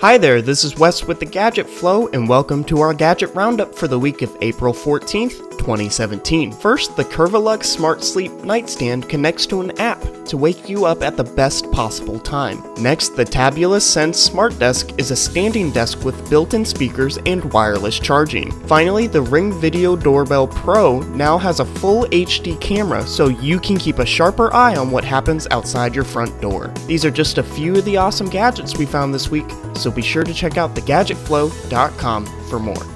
Hi there, this is Wes with the Gadget Flow, and welcome to our Gadget Roundup for the week of April 14th, 2017. First, the Curvilux Smart Sleep Nightstand connects to an app to wake you up at the best possible time. Next, the Tabula Sense Smart Desk is a standing desk with built-in speakers and wireless charging. Finally, the Ring Video Doorbell Pro now has a full HD camera, so you can keep a sharper eye on what happens outside your front door. These are just a few of the awesome gadgets we found this week, so be sure to check out thegadgetflow.com for more.